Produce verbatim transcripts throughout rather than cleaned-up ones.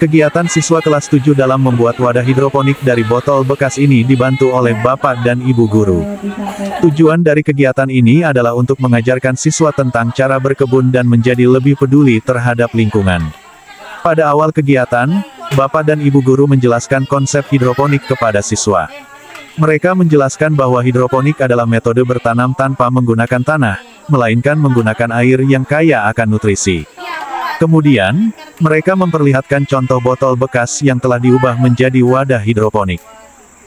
Kegiatan siswa kelas tujuh dalam membuat wadah hidroponik dari botol bekas ini dibantu oleh Bapak dan Ibu guru. Tujuan dari kegiatan ini adalah untuk mengajarkan siswa tentang cara berkebun dan menjadi lebih peduli terhadap lingkungan. Pada awal kegiatan, Bapak dan Ibu guru menjelaskan konsep hidroponik kepada siswa. Mereka menjelaskan bahwa hidroponik adalah metode bertanam tanpa menggunakan tanah, melainkan menggunakan air yang kaya akan nutrisi. Kemudian, mereka memperlihatkan contoh botol bekas yang telah diubah menjadi wadah hidroponik.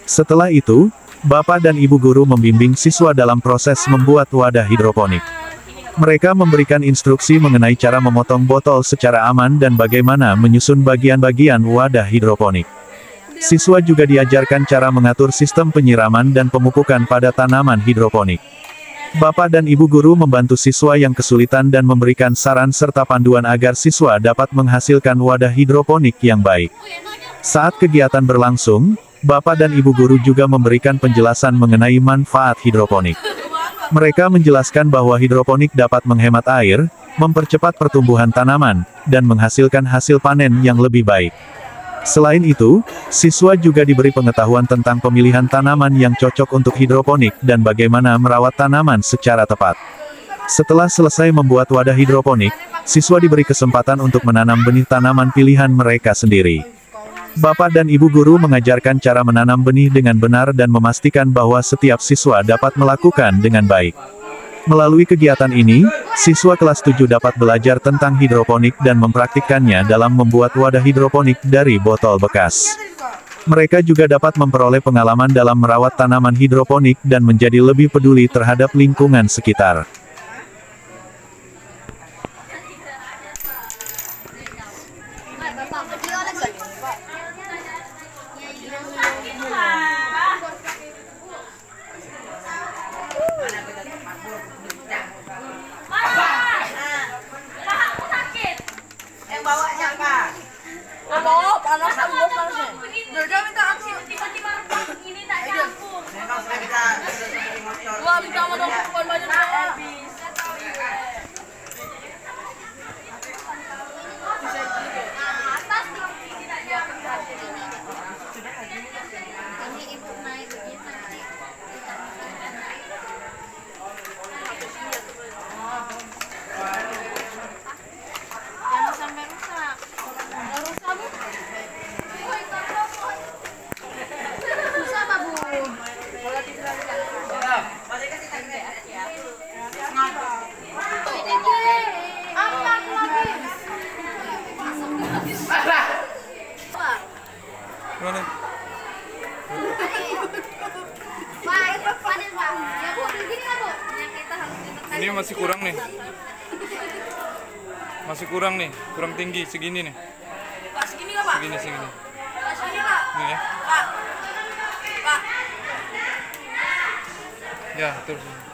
Setelah itu, Bapak dan Ibu guru membimbing siswa dalam proses membuat wadah hidroponik. Mereka memberikan instruksi mengenai cara memotong botol secara aman dan bagaimana menyusun bagian-bagian wadah hidroponik. Siswa juga diajarkan cara mengatur sistem penyiraman dan pemupukan pada tanaman hidroponik. Bapak dan Ibu guru membantu siswa yang kesulitan dan memberikan saran serta panduan agar siswa dapat menghasilkan wadah hidroponik yang baik. Saat kegiatan berlangsung, Bapak dan Ibu guru juga memberikan penjelasan mengenai manfaat hidroponik. Mereka menjelaskan bahwa hidroponik dapat menghemat air, mempercepat pertumbuhan tanaman, dan menghasilkan hasil panen yang lebih baik. Selain itu, siswa juga diberi pengetahuan tentang pemilihan tanaman yang cocok untuk hidroponik dan bagaimana merawat tanaman secara tepat. Setelah selesai membuat wadah hidroponik, siswa diberi kesempatan untuk menanam benih tanaman pilihan mereka sendiri. Bapak dan Ibu guru mengajarkan cara menanam benih dengan benar dan memastikan bahwa setiap siswa dapat melakukan dengan baik. Melalui kegiatan ini, siswa kelas tujuh dapat belajar tentang hidroponik dan mempraktikkannya dalam membuat wadah hidroponik dari botol bekas. Mereka juga dapat memperoleh pengalaman dalam merawat tanaman hidroponik dan menjadi lebih peduli terhadap lingkungan sekitar. Ini masih kurang nih, masih kurang nih, kurang tinggi segini nih. Pak segini nggak Pak? Segini segini. Pak segini Pak? Nih ya. Pak. Pak. Ya terus.